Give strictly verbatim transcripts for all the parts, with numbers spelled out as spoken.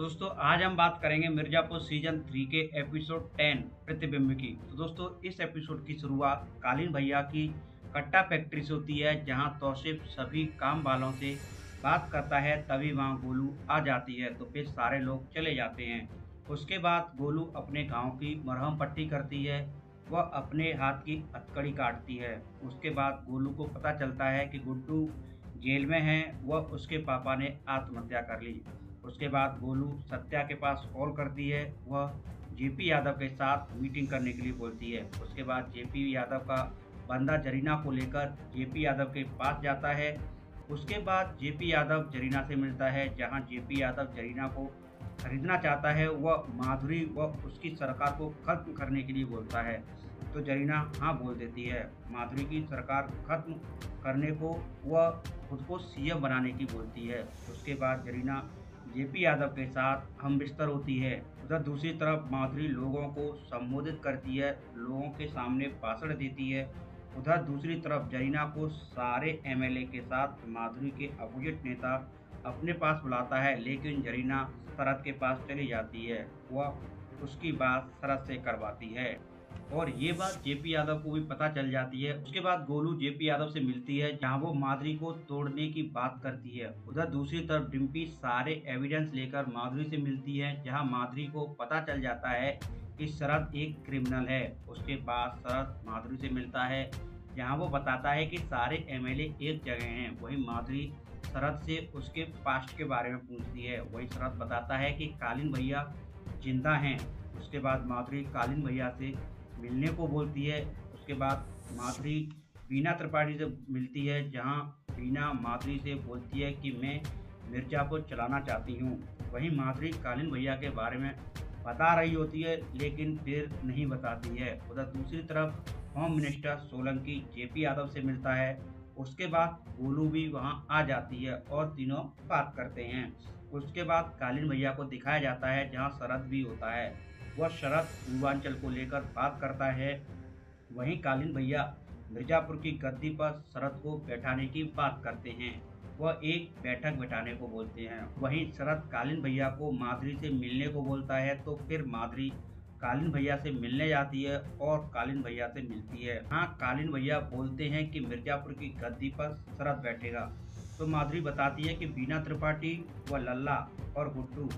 तो दोस्तों आज हम बात करेंगे मिर्जापुर सीजन थ्री के एपिसोड टेन प्रतिबिंब की। तो दोस्तों इस एपिसोड की शुरुआत कालीन भैया की कट्टा फैक्ट्री से होती है, जहां तोशिफ सभी काम वालों से बात करता है, तभी वहां गोलू आ जाती है तो फिर सारे लोग चले जाते हैं। उसके बाद गोलू अपने गाँव की मरहम पट्टी करती है, वह अपने हाथ की हथकड़ी काटती है। उसके बाद गोलू को पता चलता है कि गुड्डू जेल में है, वह उसके पापा ने आत्महत्या कर ली। उसके बाद गोलू सत्या के पास कॉल करती है, वह जेपी यादव के साथ मीटिंग करने के लिए बोलती है। उसके बाद जेपी यादव का बंदा जरीना को लेकर जेपी यादव के पास जाता है। उसके बाद जेपी यादव जरीना से मिलता है, जहां जेपी यादव जरीना को खरीदना चाहता है। वह माधुरी व उसकी सरकार को खत्म करने के लिए बोलता है तो जरीना हाँ बोल देती है। माधुरी की सरकार खत्म करने को वह खुद को सीएम बनाने की बोलती है। उसके बाद जरीना जेपी यादव के साथ हम बिस्तर होती है। उधर दूसरी तरफ माधुरी लोगों को संबोधित करती है, लोगों के सामने भाषण देती है। उधर दूसरी तरफ जरीना को सारे एमएलए के साथ माधुरी के अपोजिट नेता अपने पास बुलाता है, लेकिन जरीना शरद के पास चली जाती है, वह उसकी बात शरद से करवाती है और ये बात जेपी यादव को भी पता चल जाती है। उसके बाद गोलू जेपी यादव से मिलती है, जहां वो माधुरी को तोड़ने की बात करती है। उधर दूसरी तरफ डिम्पी सारे एविडेंस लेकर माधुरी से मिलती है, जहां माधुरी को पता चल जाता है कि शरद एक क्रिमिनल है। उसके बाद शरद माधुरी से मिलता है, जहां वो बताता है कि सारे एमएलए एक जगह हैं। वही माधुरी शरद से उसके पास्ट के बारे में पूछती है, वही शरद बताता है कि कालीन भैया जिंदा हैं। उसके बाद माधुरी कालीन भैया से मिलने को बोलती है। उसके बाद माधुरी बीना त्रिपाठी से मिलती है, जहां बीना माधुरी से बोलती है कि मैं मिर्जापुर चलाना चाहती हूं। वहीं माधुरी कालीन भैया के बारे में बता रही होती है, लेकिन फिर नहीं बताती है। उधर दूसरी तरफ home minister Solanki JP Yadav से मिलता है। उसके बाद गोलू भी वहां आ जाती है और तीनों बात करते हैं। उसके बाद कालीन भैया को दिखाया जाता है, जहाँ शरद भी होता है। वह शरद पूर्वांचल को लेकर बात करता है। वहीं कालीन भैया मिर्जापुर की गद्दी पर शरद को बैठाने की बात करते हैं, वह एक बैठक बैठाने को बोलते हैं। वहीं शरद कालीन भैया को माधुरी से मिलने को बोलता है तो फिर माधुरी कालीन भैया से मिलने जाती है और कालीन भैया से मिलती है। हाँ, कालीन भैया बोलते हैं कि मिर्जापुर की गद्दी पर शरद बैठेगा तो माधुरी बताती है कि बीना त्रिपाठी व लल्ला और गुड्डू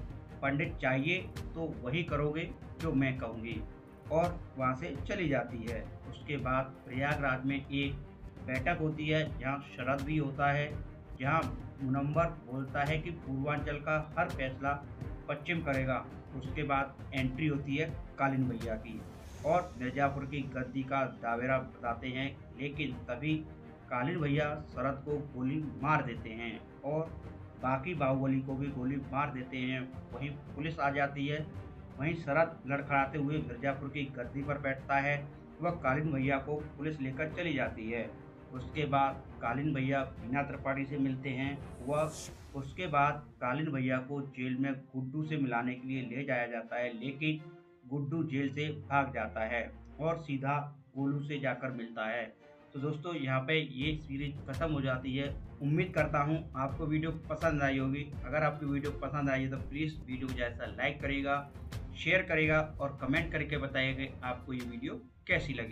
पंडित चाहिए तो वही करोगे जो मैं कहूँगी, और वहाँ से चली जाती है। उसके बाद प्रयागराज में एक बैठक होती है, जहाँ शरद भी होता है, जहाँ मुनम्बर बोलता है कि पूर्वांचल का हर फैसला पश्चिम करेगा। उसके बाद एंट्री होती है कालीन भैया की और मिर्जापुर की गद्दी का दावेरा बताते हैं, लेकिन तभी कालीन भैया शरद को गोली मार देते हैं और बाकी बाहुबली को भी गोली मार देते हैं। वहीं पुलिस आ जाती है। वहीं शरद लड़खड़ाते हुए मिर्जापुर की गद्दी पर बैठता है, वह कालीन भैया को पुलिस लेकर चली जाती है। उसके बाद कालीन भैया बीना त्रिपाठी से मिलते हैं। वह उसके बाद कालीन भैया को जेल में गुड्डू से मिलाने के लिए ले जाया जाता है, लेकिन गुड्डू जेल से भाग जाता है और सीधा गोलू से जाकर मिलता है। तो दोस्तों यहाँ पे ये सीरीज खत्म हो जाती है। उम्मीद करता हूँ आपको वीडियो पसंद आई होगी। अगर आपकी वीडियो पसंद आई है तो प्लीज़ वीडियो को जैसा लाइक करेगा, शेयर करेगा और कमेंट करके बताइएगा आपको ये वीडियो कैसी लगी।